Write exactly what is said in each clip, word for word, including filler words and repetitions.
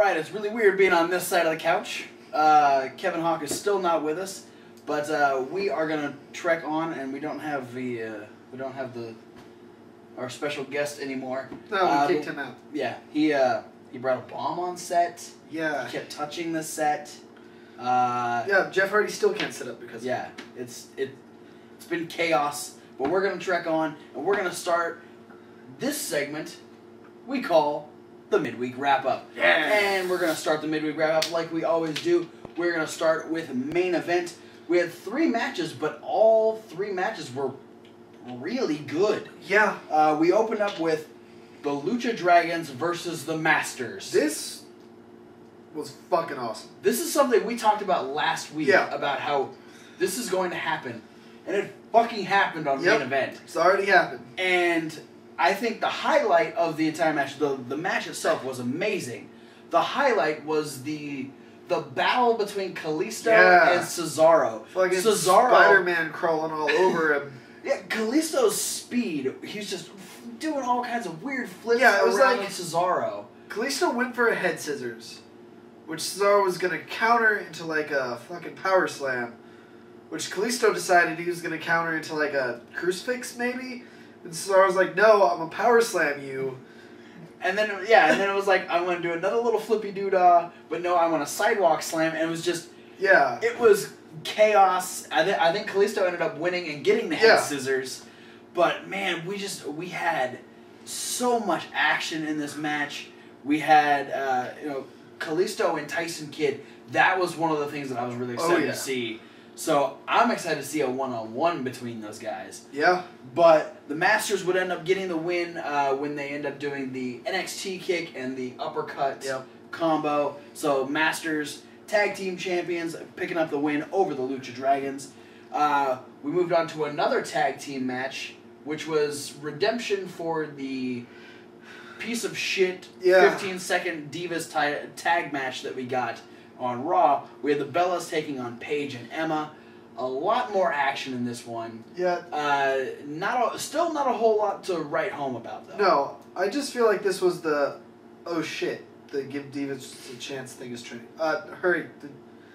Alright, it's really weird being on this side of the couch. Uh, Kevin Hawk is still not with us, but uh, we are gonna trek on, and we don't have the uh, we don't have the our special guest anymore. No, we uh, kicked him out. Yeah, he uh, he brought a bomb on set. Yeah, he kept touching the set. Uh, yeah, Jeff Hardy still can't sit up because yeah, it's it it's been chaos. But we're gonna trek on, and we're gonna start this segment we call the midweek wrap up. Yeah. And we're going to start the midweek wrap up like we always do. We're going to start with main event. We had three matches, but all three matches were really good. Yeah. Uh, we opened up with the Lucha Dragons versus the Masters. This was fucking awesome. This is something we talked about last week yeah. about how this is going to happen. And it fucking happened on yep. main event. It's already happened. And I think the highlight of the entire match, the, the match itself was amazing. The highlight was the the battle between Kalisto yeah. and Cesaro. Fucking Cesaro, Spider-Man crawling all over him. Yeah, Kalisto's speed, he's just doing all kinds of weird flips yeah, it was around like, Cesaro. Kalisto went for a head scissors, which Cesaro was going to counter into like a fucking power slam, which Kalisto decided he was going to counter into like a crucifix maybe? And so I was like, no, I'm gonna power slam you. And then, yeah, and then it was like, I want to do another little flippy doodah, but no, I want a sidewalk slam. And it was just, yeah, it was chaos. I, th I think Kalisto ended up winning and getting the head yeah. scissors. But man, we just, we had so much action in this match. We had, uh, you know, Kalisto and Tyson Kidd. That was one of the things that I was really excited oh, yeah. to see. So I'm excited to see a one-on-one between those guys. Yeah. But the Masters would end up getting the win uh, when they end up doing the N X T kick and the uppercut yep. combo. So Masters, tag team champions, picking up the win over the Lucha Dragons. Uh, we moved on to another tag team match, which was redemption for the piece of shit yeah. fifteen second Divas tag match that we got. On Raw, we had the Bellas taking on Paige and Emma. A lot more action in this one. Yeah. Uh, not a, still not a whole lot to write home about, though. No, I just feel like this was the oh shit, the give Divas a chance thing is trending. Uh, hurry.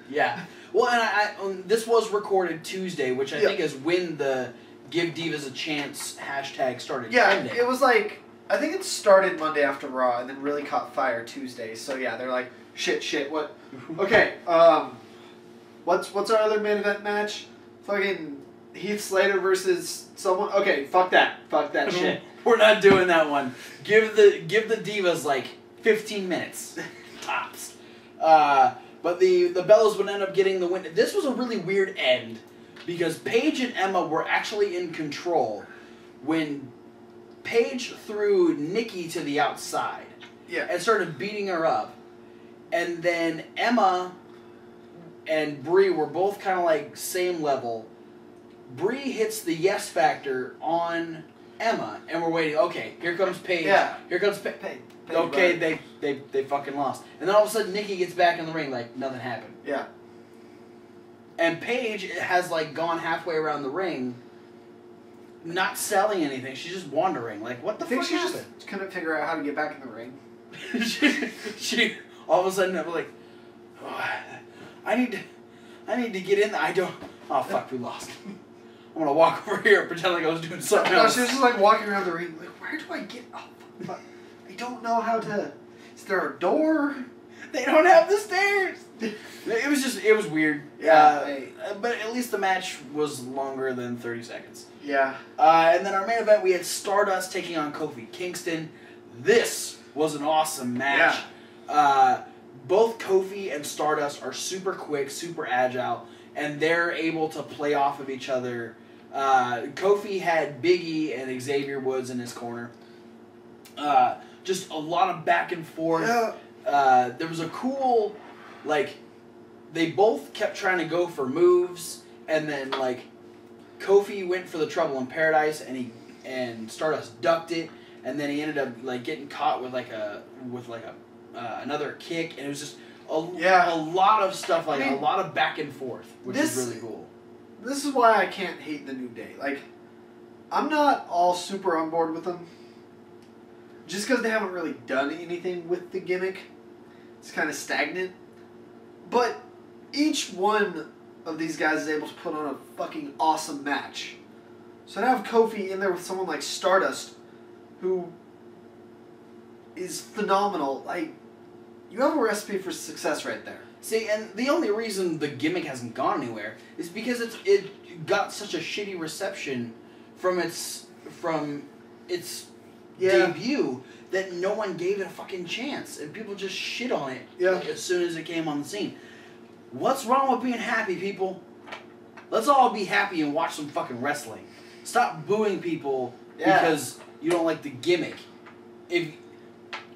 Yeah. Well, and I, I um, this was recorded Tuesday, which I yeah. think is when the give Divas a chance hashtag started. Yeah, trending. It was like I think it started Monday after Raw, and then really caught fire Tuesday. So yeah, they're like. Shit, shit, what? Okay, um, what's what's our other main event match? Fucking Heath Slater versus someone. Okay, fuck that, fuck that shit. We're not doing that one. Give the give the Divas like fifteen minutes tops. Uh, but the the Bellas would end up getting the win. This was a really weird end because Paige and Emma were actually in control when Paige threw Nikki to the outside. Yeah, and started beating her up. And then Emma and Bree were both kind of like same level. Bree hits the yes factor on Emma, and we're waiting. Okay, here comes Paige. Yeah. Here comes Paige. Pa pa okay, they, they they fucking lost. And then all of a sudden, Nikki gets back in the ring like nothing happened. Yeah. And Paige has like gone halfway around the ring, not selling anything. She's just wandering. Like, what the I think fuck she happened? Just couldn't figure out how to get back in the ring. she... she All of a sudden, I'm like, oh, I need to, I need to get in. I don't. Oh fuck, we lost. I'm gonna walk over here and pretend like I was doing something no, else. No, she was just like walking around the ring. Like, where do I get up? Oh, I don't know how to. Is there a door? They don't have the stairs. It was just, it was weird. Yeah. Uh, but at least the match was longer than thirty seconds. Yeah. Uh, and then our main event, we had Stardust taking on Kofi Kingston. This was an awesome match. Yeah. Uh, both Kofi and Stardust are super quick, super agile, and they're able to play off of each other. Uh, Kofi had Big E and Xavier Woods in his corner. Uh, just a lot of back and forth. Yeah. Uh, there was a cool, like, they both kept trying to go for moves, and then, like, Kofi went for the Trouble in Paradise, and he and Stardust ducked it, and then he ended up, like, getting caught with, like, a, with, like, a Uh, another kick, and it was just a, yeah. a lot of stuff, like I mean, a lot of back and forth, which this, is really cool. This is why I can't hate the New Day. Like, I'm not all super on board with them, just because they haven't really done anything with the gimmick. It's kind of stagnant. But each one of these guys is able to put on a fucking awesome match. So to have Kofi in there with someone like Stardust, who is phenomenal, like, you have a recipe for success right there. See, and the only reason the gimmick hasn't gone anywhere is because it's, it got such a shitty reception from its from its yeah. debut that no one gave it a fucking chance, and people just shit on it yeah. like, as soon as it came on the scene. What's wrong with being happy, people? Let's all be happy and watch some fucking wrestling. Stop booing people yeah. because you don't like the gimmick. If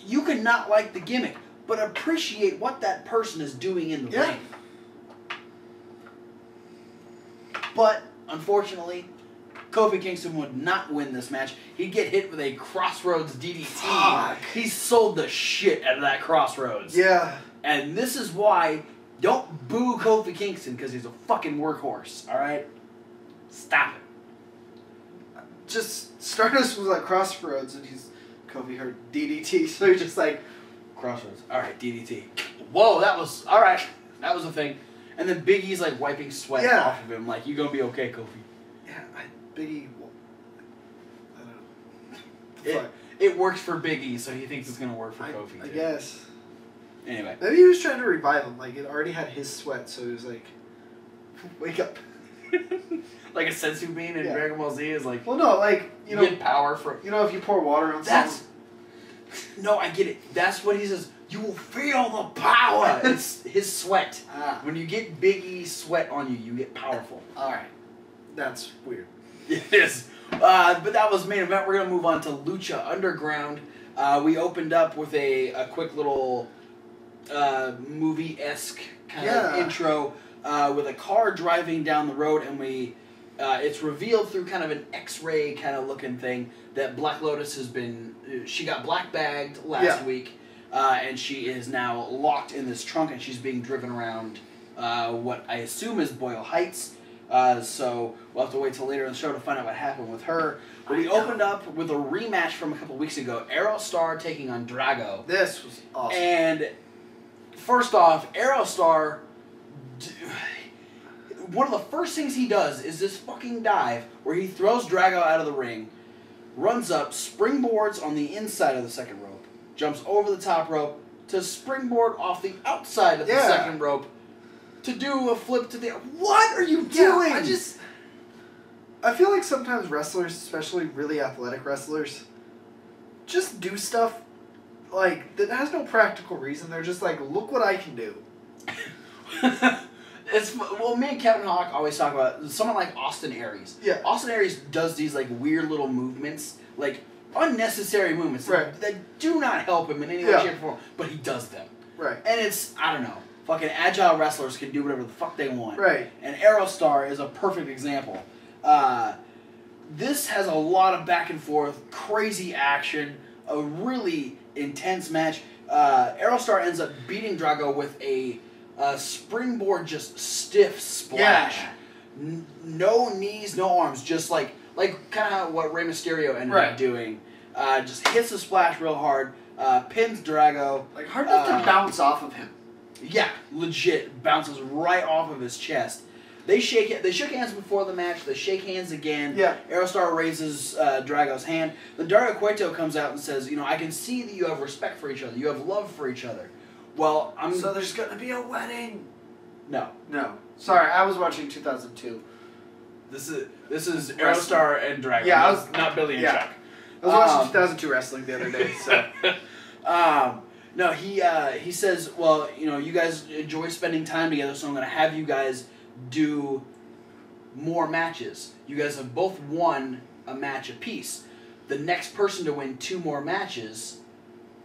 you could not like the gimmick, but appreciate what that person is doing in the yeah. ring. But, unfortunately, Kofi Kingston would not win this match. He'd get hit with a Crossroads D D T. Fuck. He sold the shit out of that Crossroads. Yeah. And this is why... Don't boo Kofi Kingston because he's a fucking workhorse, alright? Stop it. Just, Stardust was like Crossroads, and he's, Kofi heard D D T, so he's just like, Crossroads, alright, D D T. Whoa, that was, alright, that was a thing. And then Big E's like wiping sweat yeah. off of him, like, you gonna be okay, Kofi. Yeah, I, Big E, well, I don't know. It, it works for Big E, so he thinks it's gonna work for I, Kofi, too. I guess. Anyway. Maybe he was trying to revive him. Like, it already had his sweat, so he was like, wake up. Like a sensu bean in yeah. Dragon Ball Z is like... Well, no, like, you know... Get power from... You know, if you pour water on that's, someone... No, I get it. That's what he says. You will feel the power. It's his sweat. Ah. When you get Big E's sweat on you, you get powerful. All right. That's weird. It is. Uh, but that was main event. We're going to move on to Lucha Underground. Uh, we opened up with a, a quick little... Uh, movie-esque kind yeah. of intro uh, with a car driving down the road, and we uh, it's revealed through kind of an X-ray kind of looking thing that Black Lotus has been she got black bagged last yeah. week uh, and she is now locked in this trunk, and she's being driven around uh, what I assume is Boyle Heights, uh, so we'll have to wait till later in the show to find out what happened with her. But we opened up with a rematch from a couple weeks ago, Aerostar taking on Drago. This was awesome. And first off, Aerostar, one of the first things he does is this fucking dive where he throws Drago out of the ring, runs up, springboards on the inside of the second rope, jumps over the top rope to springboard off the outside of yeah. the second rope to do a flip to the... What are you doing? Yeah, I just... I feel like sometimes wrestlers, especially really athletic wrestlers, just do stuff... Like, that has no practical reason. They're just like, look what I can do. It's well, me and Kevin Hawk always talk about someone like Austin Aries. Yeah. Austin Aries does these, like, weird little movements. Like, unnecessary movements. Right. That, that do not help him in any way, yeah. shape, or form. But he does them. Right. And it's, I don't know, fucking agile wrestlers can do whatever the fuck they want. Right. And Aerostar is a perfect example. Uh, this has a lot of back and forth, crazy action, a really... intense match. Uh, Aerostar ends up beating Drago with a, a springboard, just stiff splash. Yeah. N no knees, no arms, just like like kind of what Rey Mysterio ended right. up doing. Uh, just hits the splash real hard, uh, pins Drago. Like hard enough uh, to bounce off of him. Yeah, legit bounces right off of his chest. They shake it. They shook hands before the match. They shake hands again. Yeah. Aerostar raises uh, Drago's hand. Then Dario Cueto comes out and says, "You know, I can see that you have respect for each other. You have love for each other." Well, I'm. So there's gonna be a wedding. No. No. Sorry, I was watching two thousand two. This is this is Aerostar and Drago. Yeah, I was not Billy and yeah. Chuck. I was watching um, two thousand two wrestling the other day. So. um. No, he uh, he says, "Well, you know, you guys enjoy spending time together, so I'm gonna have you guys." Do more matches. You guys have both won a match apiece. The next person to win two more matches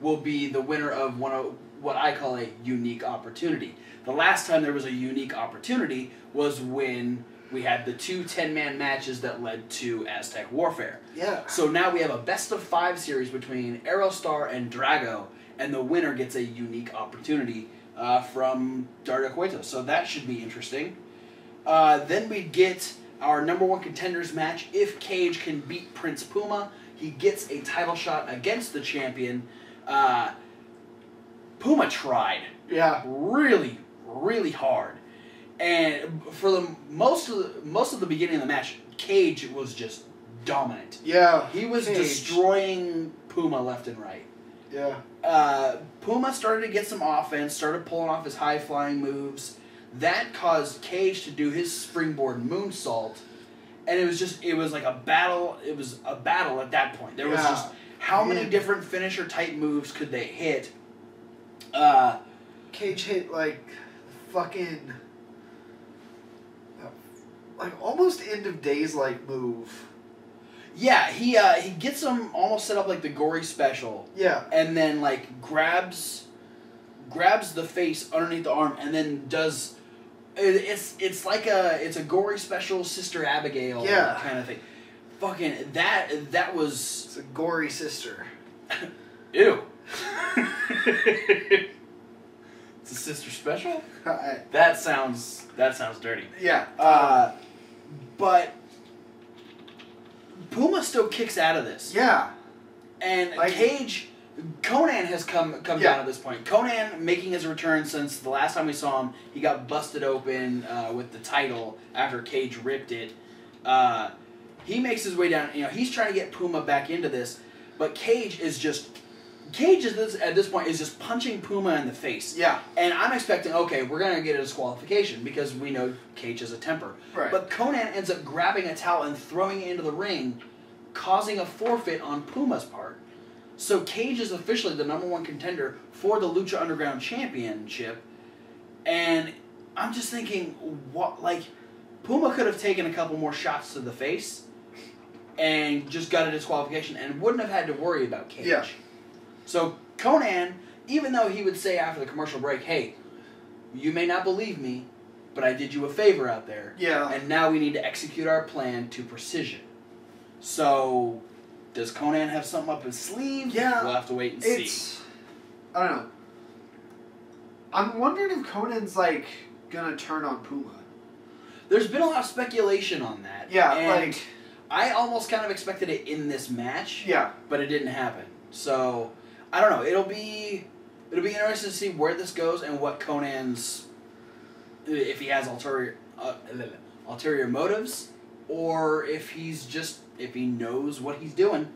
will be the winner of one of what I call a unique opportunity. The last time there was a unique opportunity was when we had the two ten-man matches that led to Aztec Warfare. Yeah. So now we have a best-of-five series between Aerostar and Drago, and the winner gets a unique opportunity uh, from Dario Cueto. So that should be interesting. Uh, then we get our number one contenders match. If Cage can beat Prince Puma, he gets a title shot against the champion. Uh, Puma tried. Yeah. Really, really hard. And for the most of the, most of the beginning of the match, Cage was just dominant. Yeah. He was Cage. destroying Puma left and right. Yeah. Uh, Puma started to get some offense, started pulling off his high-flying moves. That caused Cage to do his springboard moonsault, and it was just, it was like a battle, it was a battle at that point. There yeah. was just, how yeah. many different finisher-type moves could they hit? Uh, Cage hit, like, fucking, like, almost end of days, like, move. Yeah, he uh, he gets him almost set up like the Gory Special. Yeah. And then, like, grabs grabs the face underneath the arm and then does... It, it's it's like a it's a Gory Special Sister Abigail yeah. kind of thing. Fucking, that that was... It's a gory sister. Ew. It's a sister special? I, that sounds... That sounds dirty. Yeah. Uh, but... Puma still kicks out of this. Yeah. And like, Cage, Conan has come come yeah. down at this point. Conan making his return since the last time we saw him, he got busted open uh, with the title after Cage ripped it. Uh, he makes his way down. You know, he's trying to get Puma back into this, but Cage is just Cage is this, at this point is just punching Puma in the face. Yeah. And I'm expecting, okay, we're gonna get a disqualification because we know Cage has a temper. Right. But Conan ends up grabbing a towel and throwing it into the ring, causing a forfeit on Puma's part. So Cage is officially the number one contender for the Lucha Underground Championship. And I'm just thinking, what, like, Puma could have taken a couple more shots to the face and just got a disqualification and wouldn't have had to worry about Cage. Yeah. So Conan, even though he would say after the commercial break, hey, you may not believe me, but I did you a favor out there. Yeah. And now we need to execute our plan to precision. So does Conan have something up his sleeve? Yeah. We'll have to wait and it's, see. I don't know. I'm wondering if Conan's, like, gonna turn on Puma. There's been a lot of speculation on that. Yeah, and like... I almost kind of expected it in this match. Yeah. But it didn't happen. So... I don't know. It'll be it'll be interesting to see where this goes and what Conan's, if he has ulterior uh, ulterior motives, or if he's just if he knows what he's doing.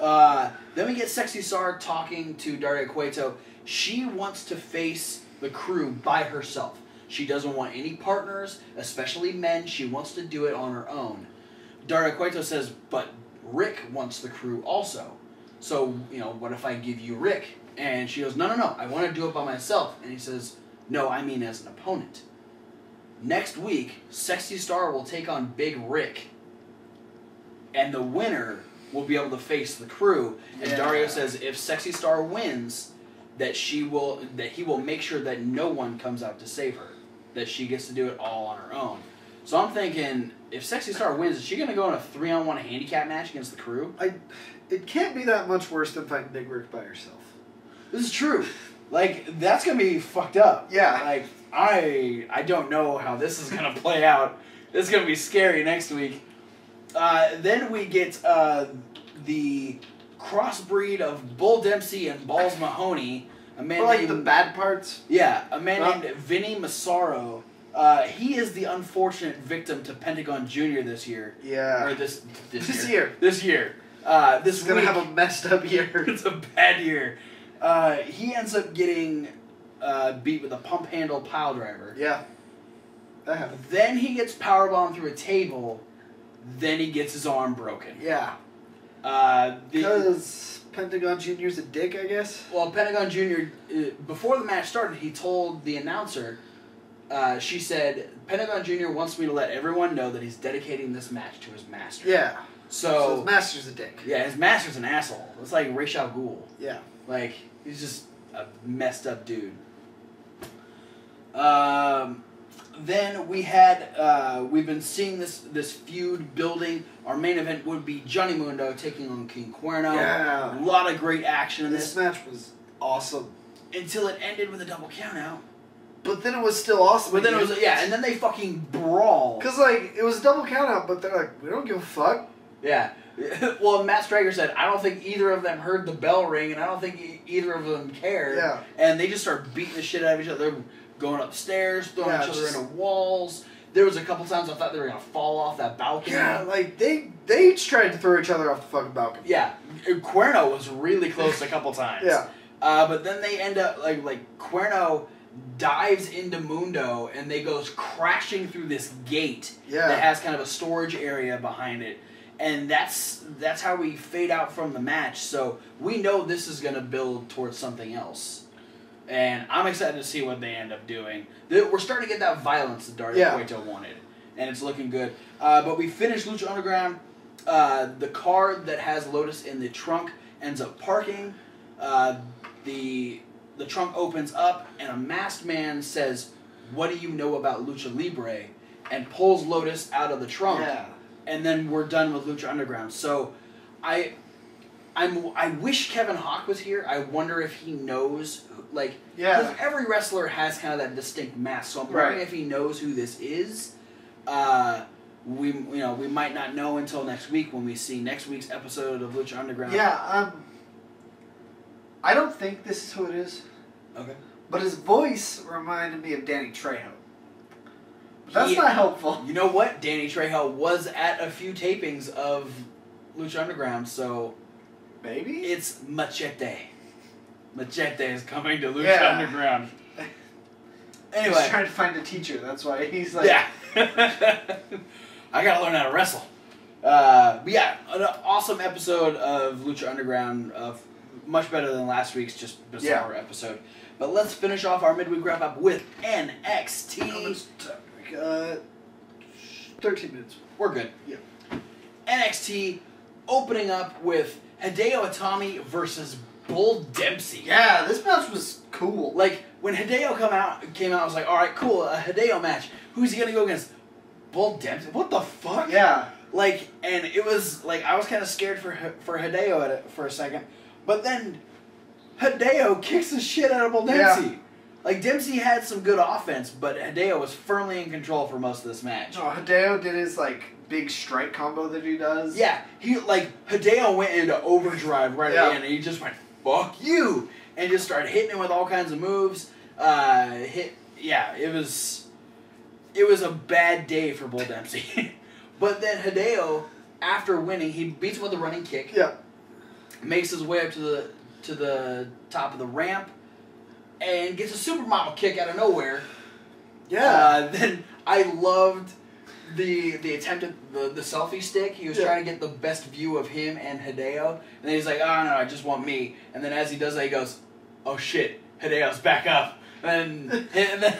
Uh, then we get Sexy Star talking to Dario Cueto. She wants to face the crew by herself. She doesn't want any partners, especially men. She wants to do it on her own. Dario Cueto says, "But Rick wants the crew also. So, you know, what if I give you Rick?" And she goes, no, no, no, I want to do it by myself. And he says, no, I mean as an opponent. Next week, Sexy Star will take on Big Rick. And the winner will be able to face the crew. And yeah. Dario says if Sexy Star wins, that she will, that he will make sure that no one comes out to save her. That she gets to do it all on her own. So I'm thinking, if Sexy Star wins, is she going to go in a three on one handicap match against the crew? I, it can't be that much worse than fighting Big Rick by herself. This is true. Like, that's going to be fucked up. Yeah. Like, I I don't know how this is going to play out. This is going to be scary next week. Uh, then we get uh, the crossbreed of Bull Dempsey and Balls Mahoney. A man well, like named, the bad parts? Yeah, a man well, named Vinny Massaro. Uh, he is the unfortunate victim to Pentagon Junior this year. Yeah. Or this this, this year. year. This year. Uh, this He's week. He's gonna have a messed up year. It's a bad year. Uh, he ends up getting uh, beat with a pump handle pile driver. Yeah. That happened. Then he gets powerbombed through a table. Then he gets his arm broken. Yeah. Uh, because Pentagon Junior's a dick, I guess. Well, Pentagon Junior, uh, before the match started, he told the announcer. Uh, she said, Pentagon Junior wants me to let everyone know that he's dedicating this match to his master. Yeah. So, so his master's a dick. Yeah, his master's an asshole. It's like Ra's al Ghul. Yeah. Like, he's just a messed up dude. Um, then we had, uh, we've been seeing this, this feud building. Our main event would be Johnny Mundo taking on King Cuerno. Yeah. A lot of great action in this. This match was awesome. Until it ended with a double count out. But then it was still awesome. But then it was, yeah, and then they fucking brawl. Because, like, it was a double count out, but they're like, we don't give a fuck. Yeah. Well, Matt Stryker said, I don't think either of them heard the bell ring, and I don't think e either of them cared. Yeah. And they just start beating the shit out of each other. They're going upstairs, throwing yeah, each other just... into walls. There was a couple times I thought they were going to fall off that balcony. Yeah, like, they, they each tried to throw each other off the fucking balcony. Yeah. Cuerno was really close a couple times. Yeah. Uh, but then they end up, like, like Cuerno... dives into Mundo and they goes crashing through this gate yeah. that has kind of a storage area behind it, and that's that's how we fade out from the match. So we know this is going to build towards something else, and I'm excited to see what they end up doing. We're starting to get that violence that Dario Cueto yeah. wanted, and it's looking good. Uh, but we finished Lucha Underground. Uh, the car that has Lotus in the trunk ends up parking. Uh, the The trunk opens up, and a masked man says, "What do you know about Lucha Libre?" and pulls Lotus out of the trunk. Yeah. And then we're done with Lucha Underground. So, I, I'm I wish Kevin Hawk was here. I wonder if he knows, like, yeah, because every wrestler has kind of that distinct mask. So I'm wondering right. if he knows who this is. Uh, we you know we might not know until next week when we see next week's episode of Lucha Underground. Yeah. Um I don't think this is who it is. Okay. But his voice reminded me of Danny Trejo. But that's yeah. not helpful. You know what? Danny Trejo was at a few tapings of Lucha Underground, so... Maybe? It's Machete. Machete is coming to Lucha yeah. Underground. Anyway. He's trying to find a teacher, that's why he's like... Yeah. I gotta learn how to wrestle. Uh, but yeah, an awesome episode of Lucha Underground of... Much better than last week's just bizarre yeah. episode. But let's finish off our midweek wrap-up with N X T. Uh, thirteen minutes. We're good. Yeah. N X T opening up with Hideo Itami versus Bull Dempsey. Yeah, this match was cool. Like, when Hideo come out, came out, I was like, all right, cool, a Hideo match. Who's he going to go against? Bull Dempsey? What the fuck? Yeah. Like, and it was, like, I was kind of scared for, for Hideo at it for a second. But then Hideo kicks the shit out of Bull Dempsey. Yeah. Like, Dempsey had some good offense, but Hideo was firmly in control for most of this match. Oh, Hideo did his, like, big strike combo that he does. Yeah. He, like, Hideo went into overdrive right yeah. at the end, and he just went, fuck you! And just started hitting him with all kinds of moves. Uh, hit, yeah, it was, it was a bad day for Bull Dempsey. But then Hideo, after winning, he beats him with a running kick. Yeah. Makes his way up to the to the top of the ramp, and gets a supermodel kick out of nowhere. Yeah. Uh, then I loved the the attempt at the, the selfie stick. He was yeah. trying to get the best view of him and Hideo, and then he's like, "Oh no, I just want me." And then as he does that, he goes, "Oh shit, Hideo's back up." And, and then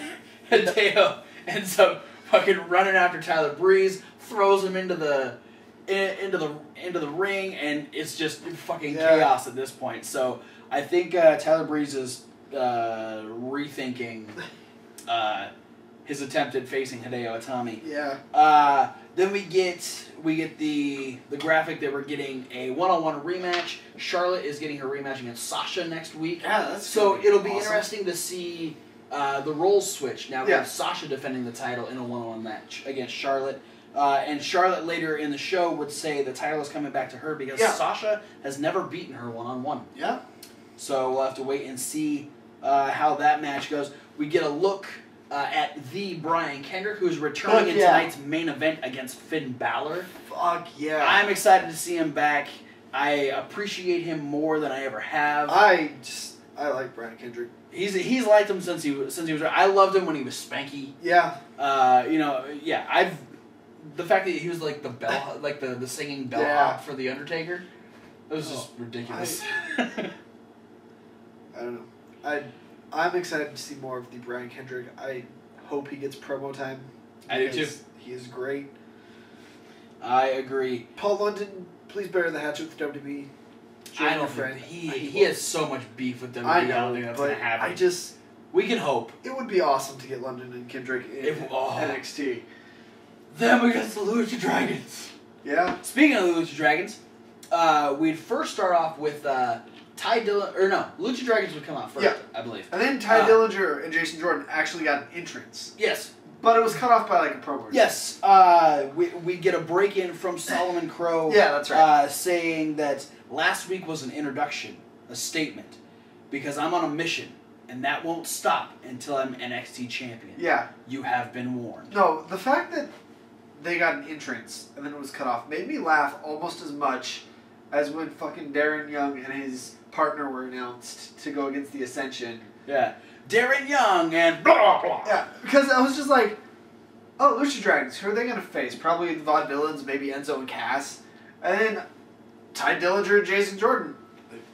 Hideo ends up fucking running after Tyler Breeze, throws him into the. into the into the ring, and it's just fucking yeah. chaos at this point. So I think uh, Tyler Breeze is uh, rethinking uh, his attempt at facing Hideo Itami. Yeah. Uh, then we get we get the the graphic that we're getting a one on one rematch. Charlotte is getting her rematch against Sasha next week. Yeah, that's so it'll be awesome. Interesting to see uh, the roles switch. Now we yeah. have Sasha defending the title in a one on one match against Charlotte. Uh, and Charlotte later in the show would say the title is coming back to her because yeah. Sasha has never beaten her one-on-one. -on -one. Yeah. So we'll have to wait and see uh, how that match goes. We get a look uh, at the Brian Kendrick, who's returning Fuck in yeah. tonight's main event against Finn Balor. Fuck yeah. I'm excited to see him back. I appreciate him more than I ever have. I just... I like Brian Kendrick. He's he's liked him since he was... Since he was I loved him when he was Spanky. Yeah. Uh, you know, yeah, I've... The fact that he was like the bell, like the the singing bellhop yeah. for the Undertaker, it was oh, just ridiculous. I, I don't know. I I'm excited to see more of the Brian Kendrick. I hope he gets promo time. I do too. He is great. I agree. Paul London, please bury the hatchet with W W E. Join I don't think he I he will. Has so much beef with W W E. I, know, I don't think that's gonna happen. I just we can hope. It would be awesome to get London and Kendrick in if, oh. N X T. Them against the Lucha Dragons. Yeah. Speaking of the Lucha Dragons, uh, we'd first start off with uh, Tye Dillinger, or no, Lucha Dragons would come out first, yeah. I believe. And then Tye uh, Dillinger and Jason Jordan actually got an entrance. Yes. But it was cut off by like a promo. Yes, uh, we we get a break in from Solomon Crowe. Yeah, that's right. Uh, saying that last week was an introduction, a statement, because I'm on a mission, and that won't stop until I'm N X T champion. Yeah, you have been warned. No, the fact that they got an entrance and then it was cut off made me laugh almost as much as when fucking Darren Young and his partner were announced to go against the Ascension. Yeah. Darren Young and blah, blah, blah. Yeah, because I was just like, oh, Lucha Dragons, who are they going to face? Probably the Von Villains, maybe Enzo and Cass. And then Tye Dillinger and Jason Jordan.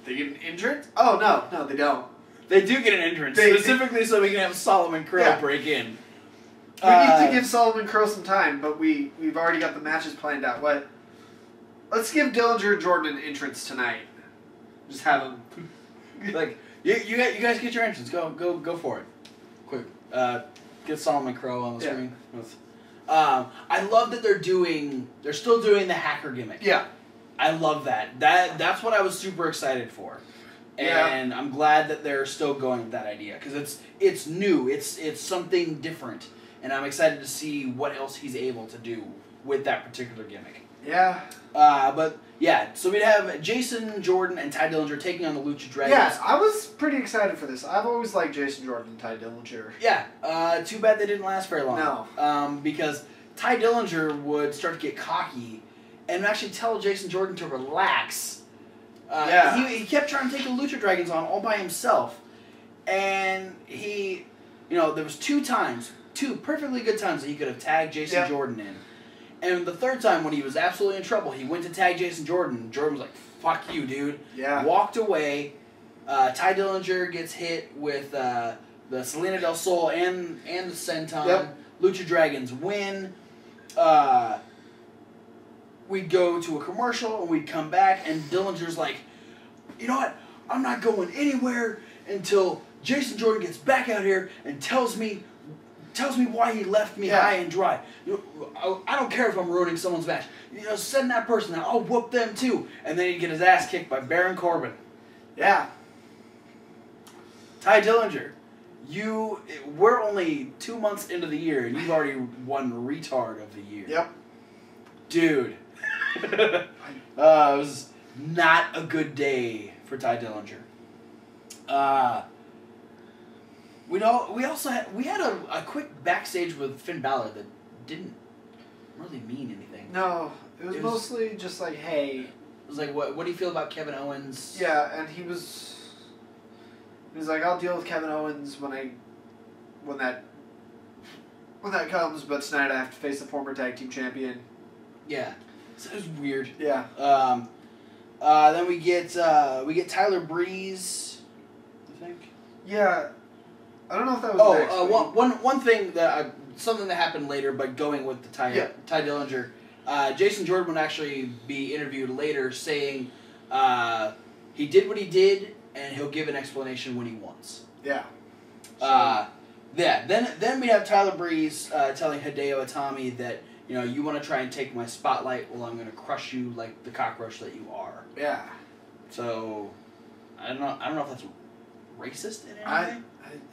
They get an entrance? Oh, no. No, they don't. They do get an entrance, they, specifically they, so we can have Solomon Crowe yeah. break in. We uh, need to give Solomon Crowe some time, but we, we've already got the matches planned out. What? Let's give Dillinger and Jordan an entrance tonight. Just have them. like... You, you you guys get your entrance. Go go go for it, quick. Uh, get Solomon Crowe on the yeah. screen. Um, I love that they're doing. They're still doing the hacker gimmick. Yeah, I love that. That that's what I was super excited for, and yeah. I'm glad that they're still going with that idea because it's it's new. It's it's something different, and I'm excited to see what else he's able to do with that particular gimmick. Yeah. Uh, but. Yeah, so we'd have Jason Jordan and Tye Dillinger taking on the Lucha Dragons. Yeah, I was pretty excited for this. I've always liked Jason Jordan and Tye Dillinger. Yeah, uh, too bad they didn't last very long. No. Um, because Tye Dillinger would start to get cocky and actually tell Jason Jordan to relax. Uh, yeah. He, he kept trying to take the Lucha Dragons on all by himself. And he, you know, there was two times, two perfectly good times that he could have tagged Jason yeah. Jordan in. And the third time, when he was absolutely in trouble, he went to tag Jason Jordan. Jordan was like, fuck you, dude. Yeah. Walked away. Uh, Tye Dillinger gets hit with uh, the Selena del Sol and, and the Senton. Yep. Lucha Dragons win. Uh, we'd go to a commercial, and we'd come back, and Dillinger's like, you know what? I'm not going anywhere until Jason Jordan gets back out here and tells me Tells me why he left me yeah. high and dry. You know, I don't care if I'm ruining someone's match. You know, send that person out. I'll whoop them too. And then he'd get his ass kicked by Baron Corbin. Yeah. Tye Dillinger, you we're only two months into the year and you've already won retard of the year. Yep. Dude. uh, it was not a good day for Tye Dillinger. Uh... We all we also had we had a, a quick backstage with Finn Balor that didn't really mean anything. No, it was, it was mostly just like, hey, it was like, what what do you feel about Kevin Owens? Yeah, and he was he was like, I'll deal with Kevin Owens when I when that when that comes, but tonight I have to face the former tag team champion. Yeah, so it was weird. Yeah. Um, uh, then we get uh, we get Tyler Breeze, I think. Yeah. I don't know if that was oh, next uh, one, one, one thing that I, something that happened later, but going with the Tye, yeah. Tye Dillinger, uh, Jason Jordan would actually be interviewed later saying uh, he did what he did, and he'll give an explanation when he wants. Yeah. So. Uh, yeah. Then, then we have Tyler Breeze uh, telling Hideo Itami that you know you want to try and take my spotlight, well I'm going to crush you like the cockroach that you are. Yeah. So, I don't know. I don't know if that's racist in any I, way.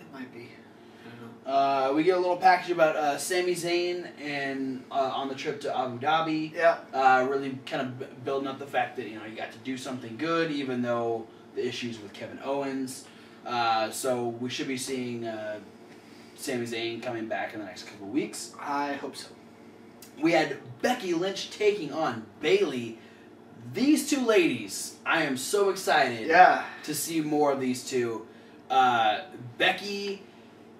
It might be. I don't know. Uh, we get a little package about uh, Sami Zayn and uh, on the trip to Abu Dhabi. Yeah. Uh, really kind of b building up the fact that you know you got to do something good, even though the issues with Kevin Owens. Uh, so we should be seeing uh, Sami Zayn coming back in the next couple of weeks. I hope so. We had Becky Lynch taking on Bayley. These two ladies, I am so excited. Yeah. To see more of these two. Uh, Becky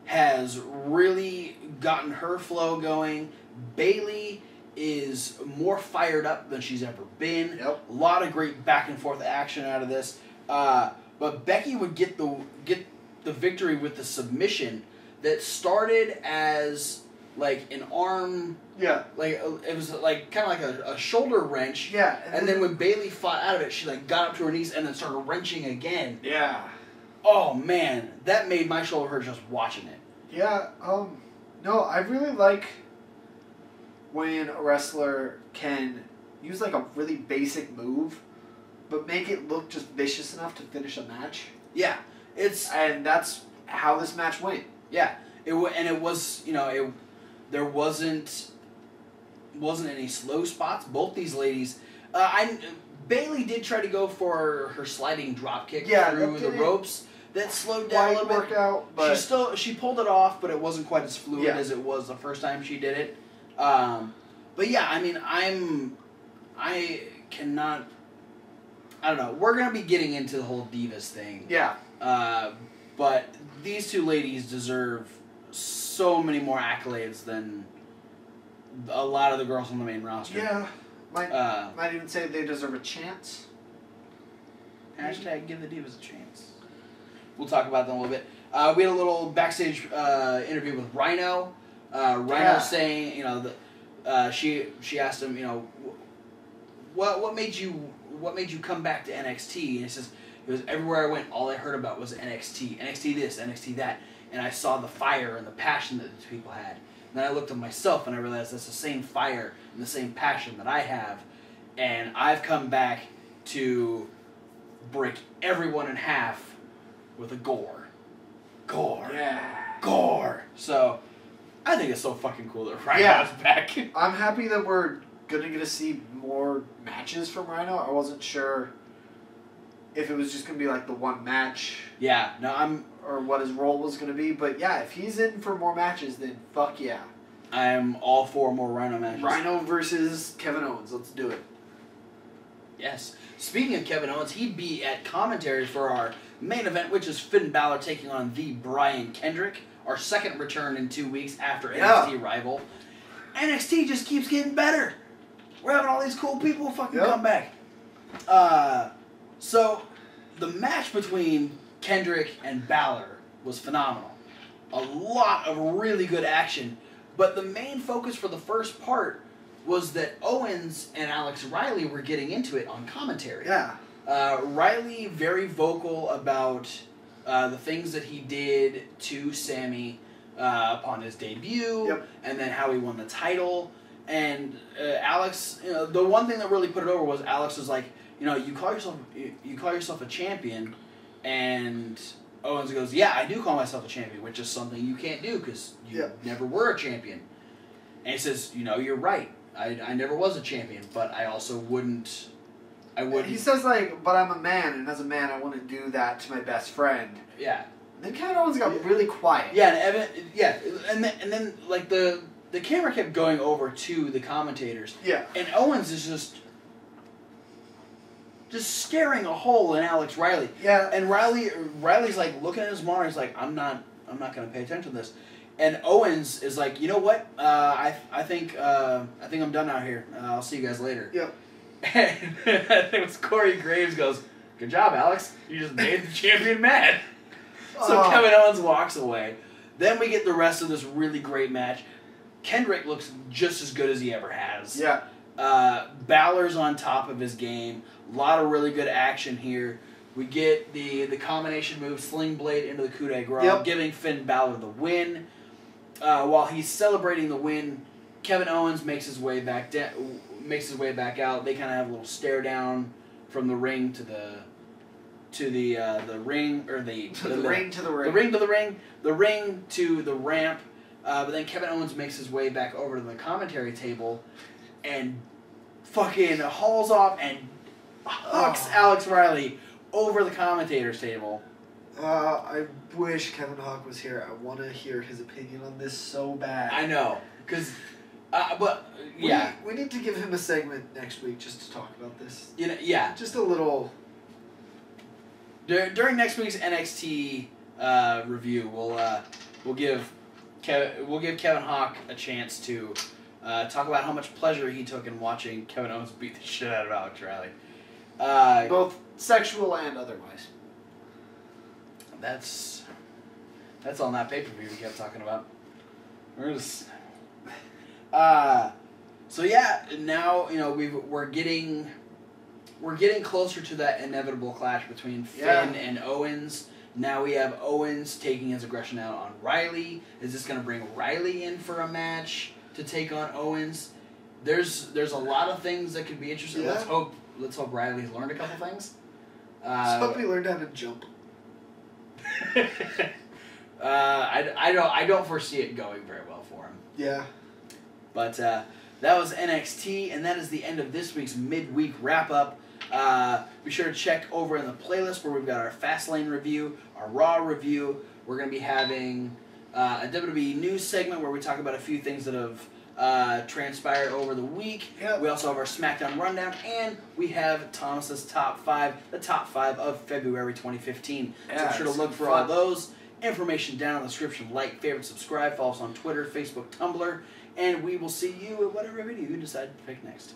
has really gotten her flow going. Bayley is more fired up than she's ever been. Yep. A lot of great back and forth action out of this. Uh, but Becky would get the get the victory with the submission that started as like an arm. Yeah. Like it was like kind of like a, a shoulder wrench. Yeah. And, and then when Bayley fought out of it, she like got up to her knees and then started wrenching again. Yeah. Oh, man, that made my shoulder hurt just watching it. Yeah, um, no, I really like when a wrestler can use, like, a really basic move, but make it look just vicious enough to finish a match. Yeah, it's... And that's how this match went. Yeah, it w and it was, you know, it There wasn't wasn't any slow spots. Both these ladies, uh, I Bayley did try to go for her sliding drop kick yeah, through the ropes. That slowed down a little bit. Work out, but she still she pulled it off, but it wasn't quite as fluid yeah. as it was the first time she did it. Um, but yeah, I mean, I'm I cannot. I don't know. We're gonna be getting into the whole Divas thing. Yeah. Uh, but these two ladies deserve so many more accolades than a lot of the girls on the main roster. Yeah. Might, uh, might even say they deserve a chance. Hashtag give the Divas a chance. We'll talk about them a little bit. Uh, we had a little backstage uh, interview with Rhino. Uh, Rhino yeah. saying, you know, the, uh, she she asked him, you know, what what made you what made you come back to N X T? And he says, it was everywhere I went, all I heard about was N X T, N X T this, N X T that, and I saw the fire and the passion that these people had. And then I looked at myself and I realized that's the same fire and the same passion that I have, and I've come back to break everyone in half with a gore. Gore. Yeah. Gore. So, I think it's so fucking cool that Rhino's yeah. back. I'm happy that we're going to get to see more matches from Rhino. I wasn't sure if it was just going to be like the one match. Yeah. No, I'm... or what his role was going to be. But yeah, if he's in for more matches, then fuck yeah. I am all for more Rhino matches. Rhino versus Kevin Owens. Let's do it. Yes. Speaking of Kevin Owens, he'd be at commentary for our main event, which is Finn Balor taking on the Brian Kendrick, our second return in two weeks after yeah. N X T Rival. N X T just keeps getting better. We're having all these cool people fucking yep. come back. Uh, so, the match between Kendrick and Balor was phenomenal. A lot of really good action, but the main focus for the first part was that Owens and Alex Riley were getting into it on commentary. Yeah. Uh, Riley very vocal about uh, the things that he did to Sammy uh, upon his debut, yep. and then how he won the title. And uh, Alex, you know, the one thing that really put it over was Alex was like, you know, you call yourself you call yourself a champion, and Owens goes, yeah, I do call myself a champion, which is something you can't do because you yeah. never were a champion. And he says, you know, you're right. I, I never was a champion, but I also wouldn't. I wouldn't. He says, like, but I'm a man, and as a man, I wouldn't do that to my best friend. Yeah. Then Kevin Owens got yeah. really quiet. Yeah, and Evan, yeah, and then, and then like the the camera kept going over to the commentators. Yeah. And Owens is just just scaring a hole in Alex Riley. Yeah. And Riley Riley's like looking at his monitor. He's like, I'm not I'm not going to pay attention to this. And Owens is like, you know what? Uh, I I think uh, I think I'm done out here. Uh, I'll see you guys later. Yep. And I think it was Corey Graves goes, good job, Alex. You just made the champion mad. So oh. Kevin Owens walks away. Then we get the rest of this really great match. Kendrick looks just as good as he ever has. Yeah. Uh, Balor's on top of his game. A lot of really good action here. We get the the combination move, Sling Blade into the coup de grace, yep. giving Finn Balor the win. Uh, while he's celebrating the win, Kevin Owens makes his way back makes his way back out. They kind of have a little stare down from the ring to the to the uh, the ring or the to the, the ring to the ring the ring to the ring the ring to the ramp. Uh, but then Kevin Owens makes his way back over to the commentary table, and fucking hauls off and hucks oh. Alex Riley over the commentator's table. Uh, I wish Kevin Hawk was here. I want to hear his opinion on this so bad. I know, because, uh, but yeah, we, we need to give him a segment next week just to talk about this. You know, yeah, just a little. Dur during next week's N X T uh, review, we'll uh, we'll give Kev we'll give Kevin Hawk a chance to uh, talk about how much pleasure he took in watching Kevin Owens beat the shit out of Alex Riley, uh, both sexual and otherwise. That's that's on that pay-per-view we kept talking about. We're just, uh, so yeah, now you know we've we're getting we're getting closer to that inevitable clash between Finn yeah. and Owens. Now we have Owens taking his aggression out on Riley. Is this going to bring Riley in for a match to take on Owens? There's there's a lot of things that could be interesting. Yeah. Let's hope let's hope Riley's learned a couple things. Uh, let's hope he learned how to jump. uh, I I, I don't I don't foresee it going very well for him. Yeah. But uh, that was N X T, and that is the end of this week's midweek wrap up. Uh, be sure to check over in the playlist where we've got our Fastlane review, our Raw review. We're going to be having uh, a W W E news segment where we talk about a few things that have uh, transpired over the week. Yep. We also have our SmackDown rundown, and we have Thomas's top five, the top five of February twenty fifteen. Yeah, so be sure to look for fun. all those. Information down in the description. Like, favorite, subscribe, follow us on Twitter, Facebook, Tumblr, and we will see you at whatever video you decide to pick next.